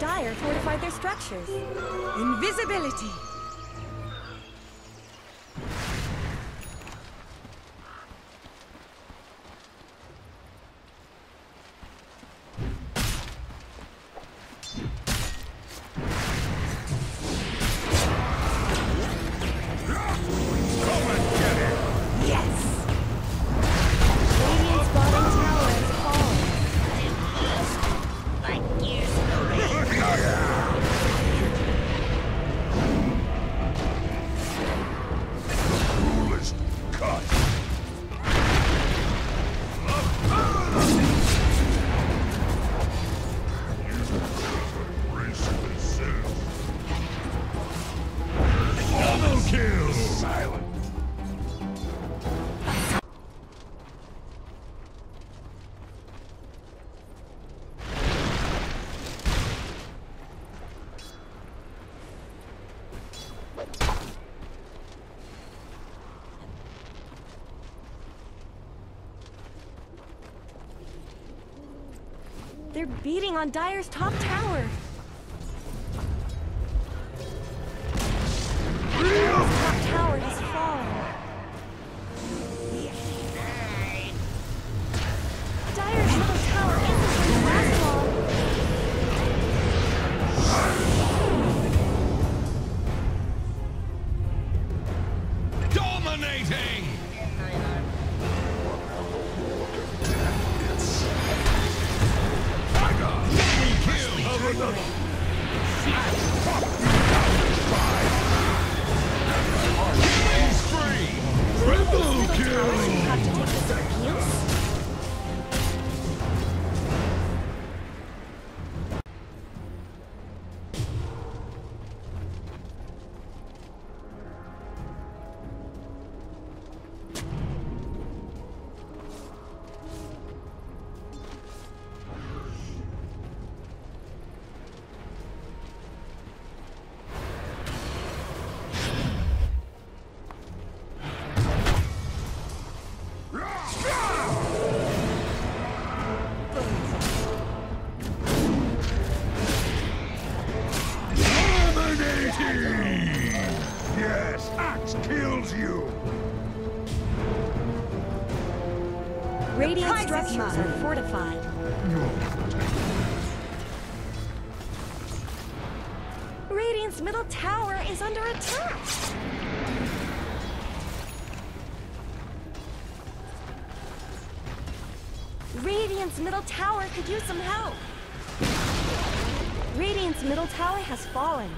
Dire fortified their structures. Invisibility. They're beating on Dire's top tower. Dire's top tower has fallen. Dire's middle tower isn't the last wall. Dominating! Yes, Axe kills you! Radiant structures are fortified. Radiant's middle tower is under attack! Radiant's middle tower could use some help! Radiant's middle tower has fallen.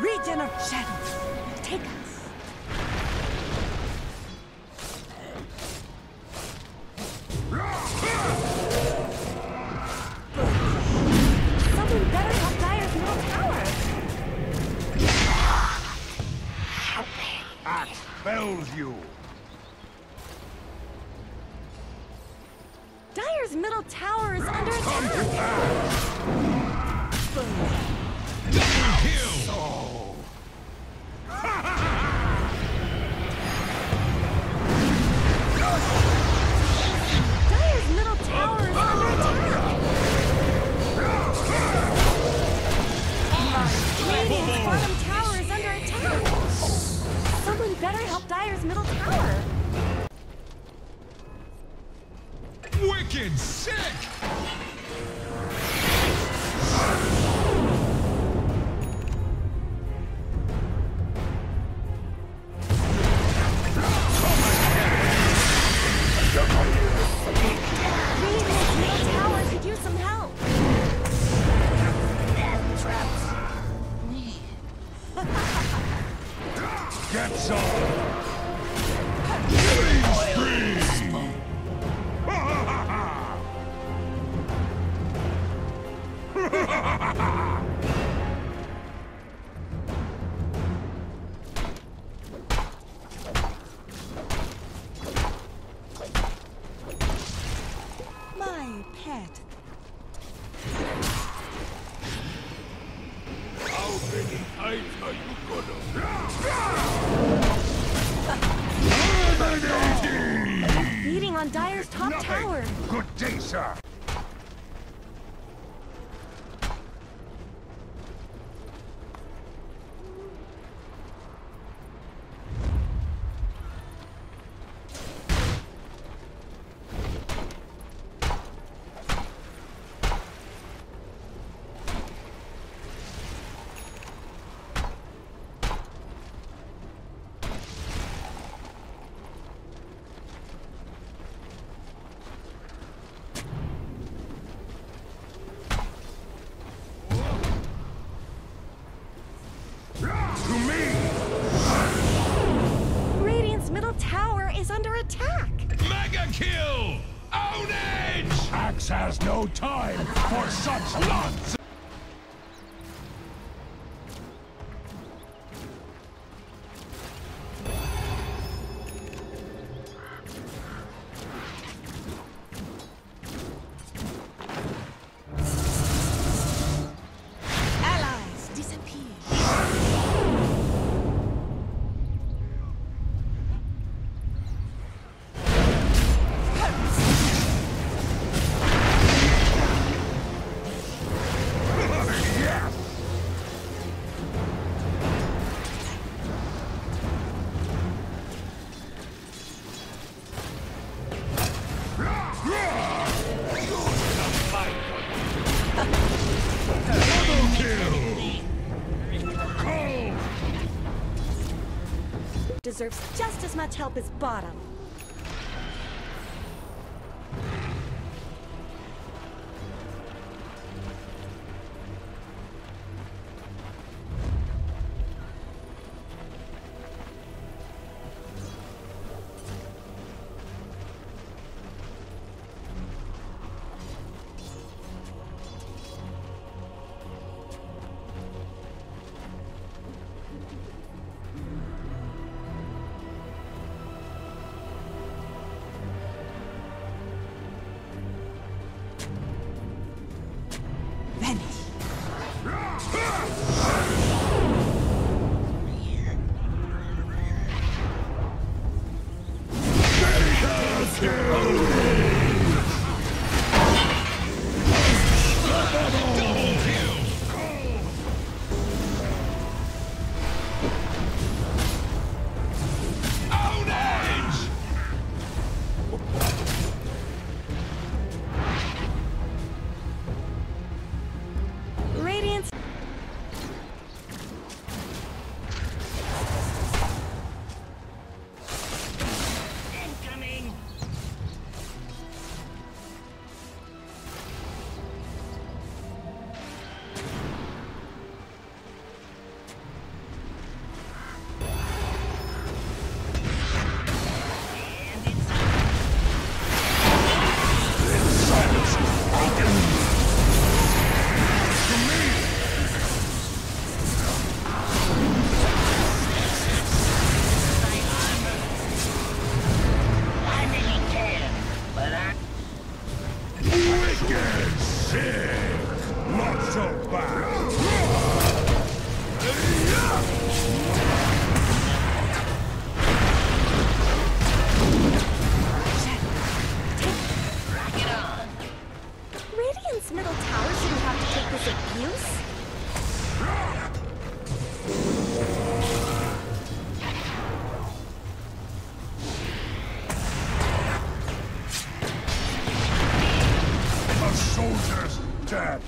Region of shadows, take us. Something better than Dire's middle tower. Help me. That spells you. Dire Dyer's middle tower is under attack. Kill. Dyer's middle tower is under attack. Radiant's bottom tower is under attack. Someone better help Dyer's middle tower. Wicked sick! Axe has no time for such nonsense! Deserves just as much help as bottom. dead.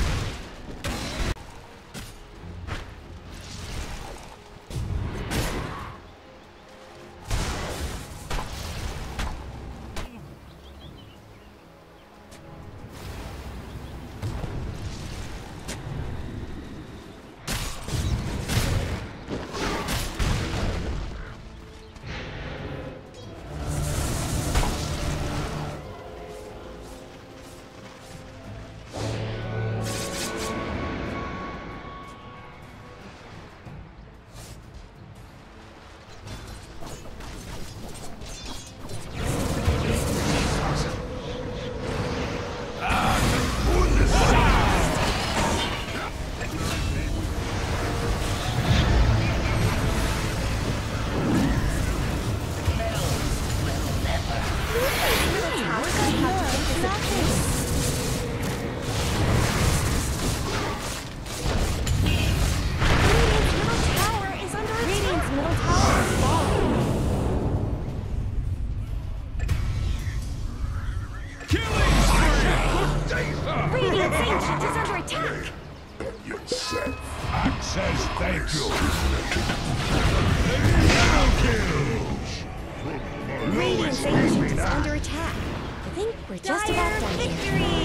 Under attack. I think we're just about done. Victory!